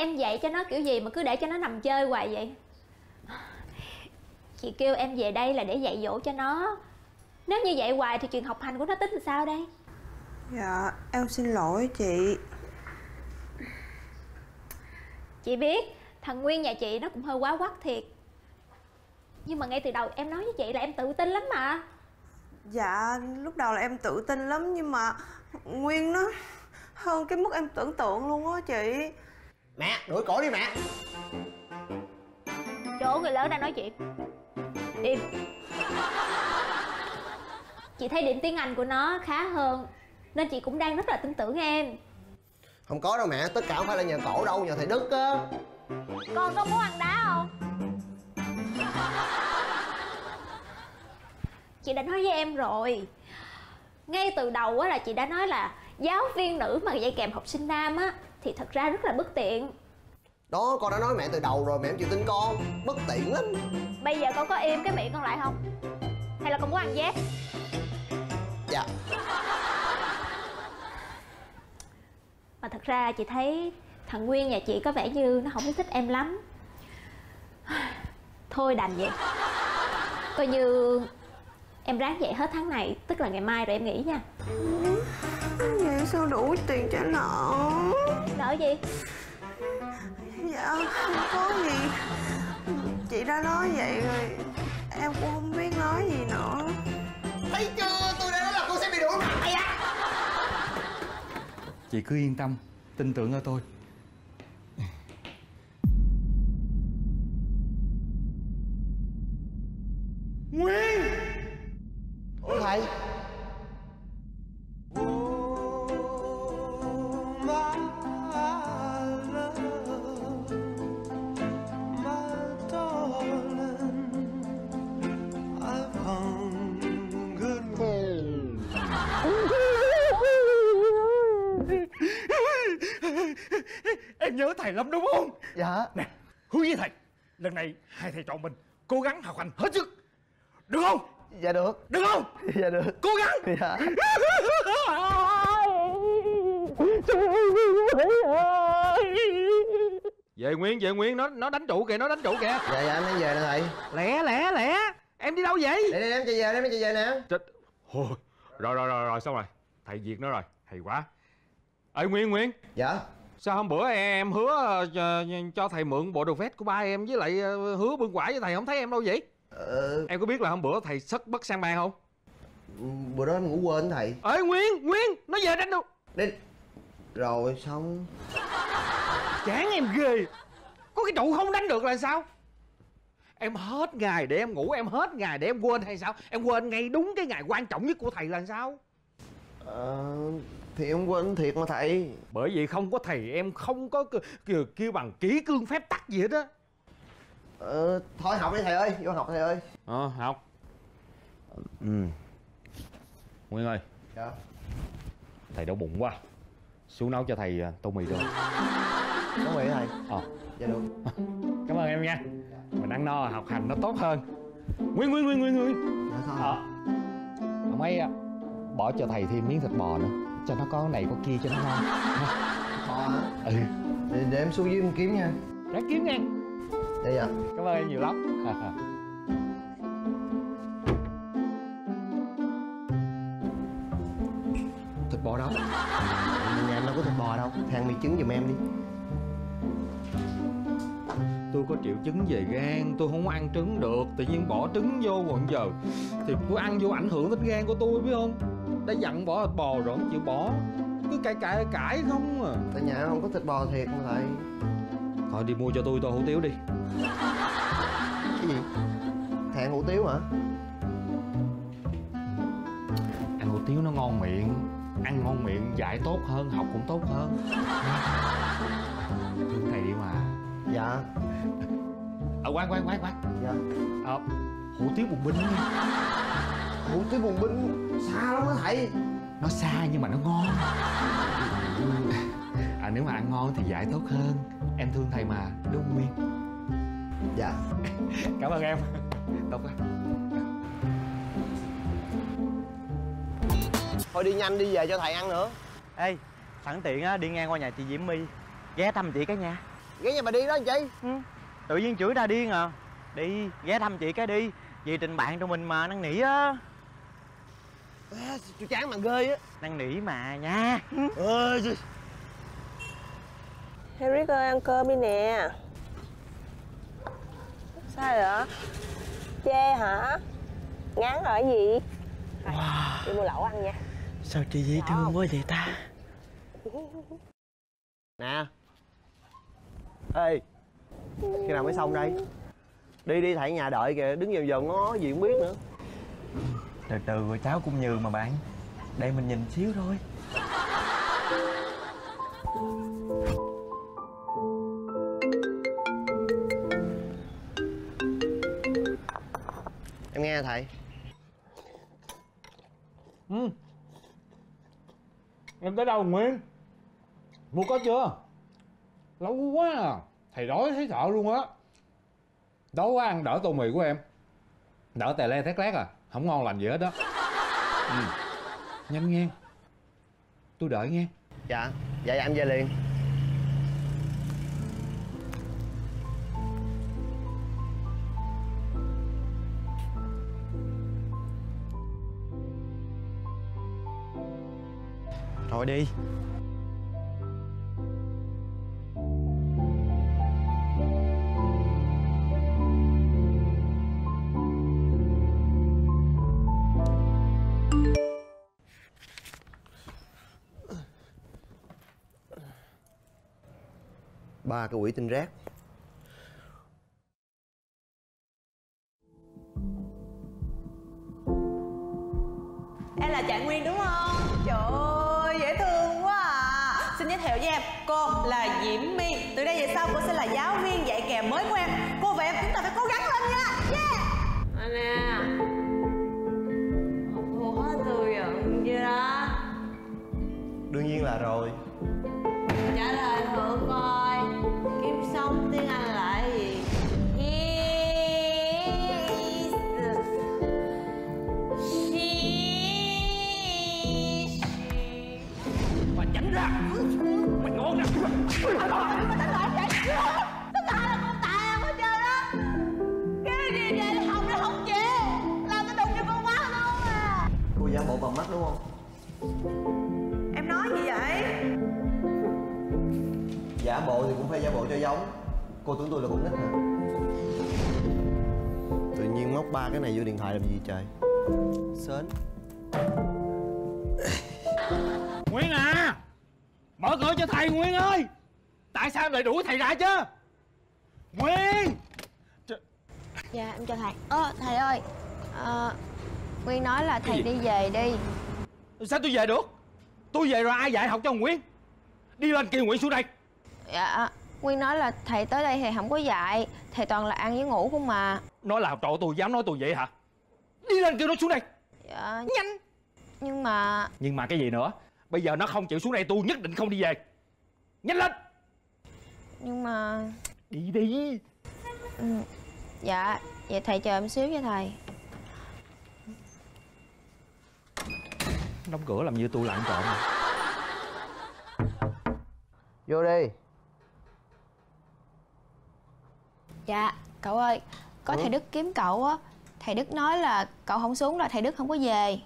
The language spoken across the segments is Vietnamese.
Em dạy cho nó kiểu gì mà cứ để cho nó nằm chơi hoài vậy? Chị kêu em về đây là để dạy dỗ cho nó. Nếu như vậy hoài thì chuyện học hành của nó tính làm sao đây? Dạ, em xin lỗi chị. Chị biết thằng Nguyên nhà chị nó cũng hơi quá quắc thiệt. Nhưng mà ngay từ đầu em nói với chị là em tự tin lắm mà. Dạ, lúc đầu là em tự tin lắm. Nhưng mà Nguyên nó hơn cái mức em tưởng tượng luôn á chị. Mẹ, đuổi cổ đi mẹ. Chỗ người lớn đang nói chuyện. Im. Chị thấy điểm tiếng Anh của nó khá hơn nên chị cũng đang rất là tin tưởng em. Không có đâu mẹ, tất cả không phải là nhà cổ đâu, nhà thầy Đức á. Con có muốn ăn đá không? Chị đã nói với em rồi. Ngay từ đầu á là chị đã nói là giáo viên nữ mà dạy kèm học sinh nam á thì thật ra rất là bất tiện. Đó, con đã nói mẹ từ đầu rồi, mẹ không chịu tin con. Bất tiện lắm. Bây giờ con có im cái miệng con lại không? Hay là con muốn ăn dép? Dạ. Mà thật ra chị thấy thằng Nguyên nhà chị có vẻ như nó không có thích em lắm. Thôi đành vậy. Coi như em ráng vậy hết tháng này, tức là ngày mai rồi em nghỉ nha. Vậy sao đủ tiền trả nợ? Nợ gì? Dạ không có gì. Chị đã nói vậy rồi, em cũng không biết nói gì nữa. Thấy chưa, tôi đã nói là cô sẽ bị đuổi mặt mày á. Chị cứ yên tâm, tin tưởng ở tôi. Nguyên. Ủa thầy. Em nhớ thầy lắm đúng không? Dạ. Nè, hứa với thầy, lần này hai thầy chọn mình cố gắng học hành hết sức. Được không? Dạ được. Được không? Dạ được. Cố gắng. Dạ. Về Nguyên, nó đánh trụ kìa, nó đánh trụ kìa. Dạ dạ, em đang về nè thầy. Lẹ lẹ lẹ, em đi đâu vậy? Để em chạy về, em chạy về nè. Trời... Rồi, xong rồi. Thầy diệt nó rồi, hay quá. Ê Nguyên, Nguyên. Dạ. Sao hôm bữa em hứa cho thầy mượn bộ đồ vest của ba em với lại hứa bươn quải với thầy, không thấy em đâu vậy? Em có biết là hôm bữa thầy sất bất sang bang không? Bữa đó em ngủ quên thầy. Ê Nguyên, Nguyên, nó về đánh đâu đi. Rồi xong. Chán em ghê. Có cái trụ không đánh được là sao? Em hết ngày để em ngủ, em hết ngày để em quên hay sao? Em quên ngay đúng cái ngày quan trọng nhất của thầy là sao? Thì em quên thiệt mà thầy. Bởi vì không có thầy em không có kêu bằng kỹ cương phép tắc gì hết á. Thôi học đi thầy ơi, vô học thầy ơi. Học. Nguyên ơi. Dạ. Thầy đau bụng quá, xuống nấu cho thầy tô mì được. Nấu mì thầy? Dạ được. Cảm ơn em nha. Mình ăn no học hành nó tốt hơn. Nguyên. Ông ấy bỏ cho thầy thêm miếng thịt bò nữa, cho nó có này có kia cho nó ngon. Để em xuống dưới em kiếm nha. Ráng kiếm nha. Đây à. Cảm ơn em nhiều lắm. Thịt bò đâu? Nhà em đâu có thịt bò đâu. Than mì trứng giùm em đi. Tôi có triệu chứng về gan, tôi không ăn trứng được. Tự nhiên bỏ trứng vô còn giờ thì tôi ăn vô ảnh hưởng đến gan của tôi biết không? Đã dặn bỏ thịt bò rồi không chịu bỏ, cứ cãi không à. Tại nhà không có thịt bò thiệt mà thầy. Thôi đi mua cho tôi tô hủ tiếu đi. Cái gì? Thầy ăn hủ tiếu hả? Ăn hủ tiếu nó ngon miệng. Ăn ngon miệng dạy tốt hơn, học cũng tốt hơn. Thương thầy đi mà. Dạ. Quán. Dạ. Hủ tiếu bùng binh. Hủ tiếu bùng binh xa lắm đó thầy. Nó xa nhưng mà nó ngon. Nếu mà ăn ngon thì giải tốt hơn. Em thương thầy mà, đúng không Nguyên? Dạ. Cảm ơn em. Tốt quá. Thôi đi nhanh đi về cho thầy ăn nữa. Ê, sẵn tiện á, đi ngang qua nhà chị Diễm My ghé thăm chị cái nha. Ghé nhà mà đi đó anh chị. Ừ. Tự nhiên chửi ra điên à. Đi, ghé thăm chị cái đi. Vì tình bạn tụi mình mà năn nỉ á. À, chú chán mà ghê á. Năn nỉ mà nha. Ơi ừ. Eric ơi, ăn cơm đi nè. Sao vậy? Chê hả? Ngán rồi gì? Wow. Đi mua lẩu ăn nha. Sao chị dễ thương quá vậy ta? Nè. Ê, khi nào mới xong đây? Đi đi, thầy nhà đợi kìa, đứng vòng ngó gì cũng biết nữa. Từ từ rồi cháu cũng như mà bạn. Để mình nhìn xíu thôi. Em nghe thầy. Ừ. Em tới đâu Nguyên? Mua có chưa? Lâu quá à. Thầy đói thấy sợ luôn á. Đói quá ăn đỡ tô mì của em. Đỡ tè le thét lét à. Không ngon lành gì hết đó. Ừ. Nhanh nghe. Tôi đợi nghe. Dạ. Dạ em về liền. Thôi đi. Ba cái quỷ tinh rác. Em là chị Nguyên đúng không? Trời ơi, dễ thương quá à. Xin giới thiệu với em, cô là Diễm My. Từ đây về sau cô sẽ là giáo viên dạy kèm mới của em. Cô và em chúng ta phải cố gắng lên nha. Yeah. À nè. Học cô hết tôi giận chưa đó? Đương nhiên là rồi. Trả lời thử coi. Kiếm sống tiếng Anh là gì? Mày tránh ra. Mày ngon ra. Mày đánh lại vậy? Tất cả là con tài ăn hết trơn á. Cái gì vậy? Hồng nó không chịu. Làm cái đụng cho con quá đâu mà. Cô giả bộ bằng mắt đúng không? Em nói gì vậy? Giả bộ thì cũng phải giả bộ cho giống. Cô tưởng tôi là con nít hả? Tự nhiên móc ba cái này vô điện thoại làm gì trời? Sến. Nguyên à, mở cửa cho thầy Nguyên ơi. Tại sao em lại đuổi thầy ra chứ? Nguyên. Dạ em cho thầy. Thầy ơi, Nguyên nói là thầy đi về đi. Sao tôi về được? Tôi về rồi ai dạy học cho Nguyên? Đi lên kêu Nguyên xuống đây. Dạ, Nguyên nói là thầy tới đây thì không có dạy. Thầy toàn là ăn với ngủ không mà. Nói là học trò tôi dám nói tôi vậy hả? Đi lên kêu nó xuống đây. Dạ. Nhanh. Nhưng mà... Nhưng mà cái gì nữa? Bây giờ nó không chịu xuống đây tôi nhất định không đi về. Nhanh lên. Nhưng mà... Đi đi. Ừ. Dạ, vậy thầy chờ em xíu nha thầy. Đóng cửa làm như tôi là ăn trộm. Vô đi. Dạ, cậu ơi, có thầy Đức kiếm cậu á. Thầy Đức nói là cậu không xuống là thầy Đức không có về.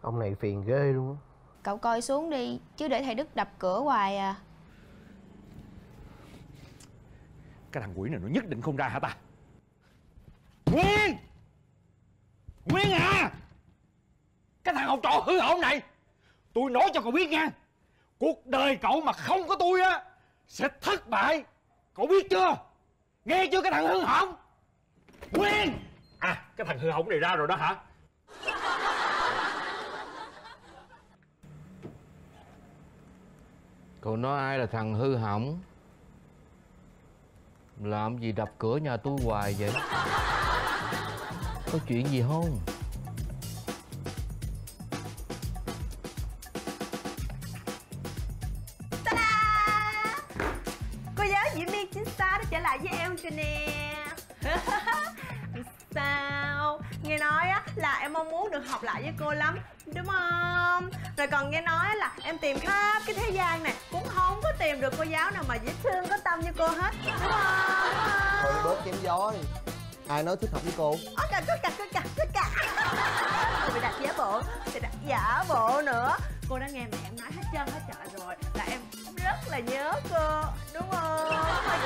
Ông này phiền ghê luôn á. Cậu coi xuống đi, chứ để thầy Đức đập cửa hoài à. Cái thằng quỷ này nó nhất định không ra hả ta? Nguyên! Nguyên à! Cái thằng học trò hư hỏng này! Tôi nói cho cậu biết nha! Cuộc đời cậu mà không có tôi á sẽ thất bại! Cậu biết chưa? Nghe chưa cái thằng hư hỏng? Nguyên! À, cái thằng hư hỏng này ra rồi đó hả? Cậu nói ai là thằng hư hỏng? Làm gì đập cửa nhà tôi hoài vậy? Có chuyện gì không? Trở lại với em kìa nè. Sao? Nghe nói á là em mong muốn được học lại với cô lắm, đúng không? Rồi còn nghe nói là em tìm khắp cái thế gian này cũng không có tìm được cô giáo nào mà dễ thương có tâm như cô hết, đúng không? Thôi bớt chém gió đi, ai nói thích học với cô? Ôi trời, cứ cả Rồi đặt giả bộ, thì đặt giả bộ nữa. Cô đã nghe mẹ em nói hết trơn hết trọi rồi, là em rất là nhớ cô, đúng không?